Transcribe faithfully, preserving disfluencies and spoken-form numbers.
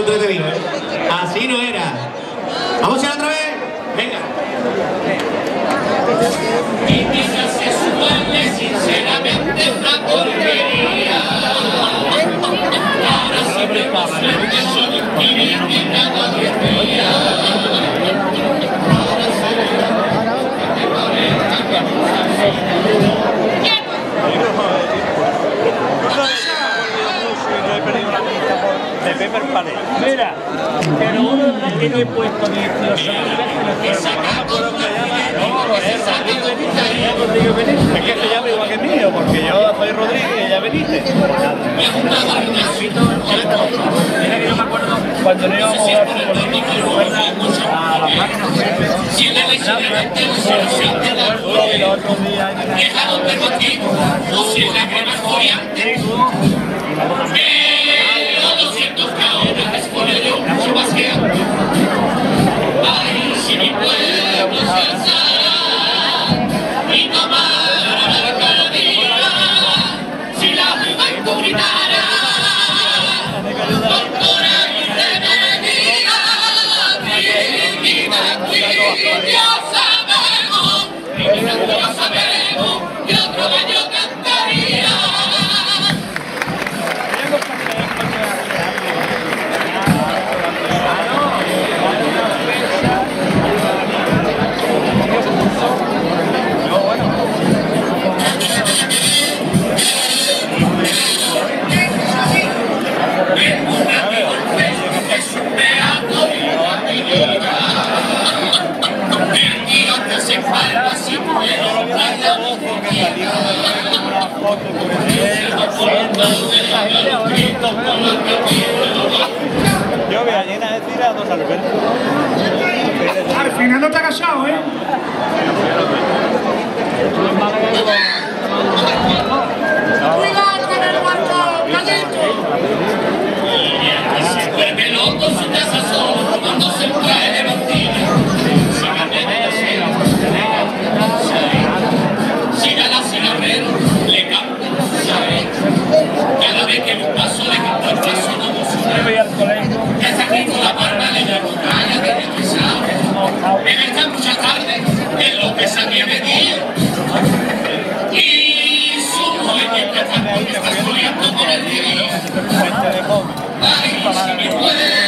entretenido, ¿eh? Así no era. Vamos a ir otra vez. Venga. Y mientras se supone sinceramente es una porquería. Ahora siempre pasa que son infinitos cada día. Ahora se que de Pepper Palette. Mira, pero uno que no he puesto ni los es que se llama igual que el mío, porque yo soy Rodríguez y ella Benítez. Mira que yo me acuerdo cuando no íbamos a las máquinas y los otros días ay, si mi pueblo se alzara y tomara la cordillera, si la juventud gritara, con coraje se venía, viva aquí, ya sabemos, viva aquí, ya sabemos, que otro gallo cantaría. Yo voy a llenar de tirados al ver. Al final no te ha agachado, ¿eh? ¡Cuidado con el barco! ¡Callito! Se vuelve loco su desazón cuando se cae de batida. Cada vez que un paso de canto el paso no nos sube. Ya se ha quitado la palma de la montaña de pesado. En esta mucha tarde, en lo que sabía venir. Y su joven que está corriendo por el día. Ay, si me puede.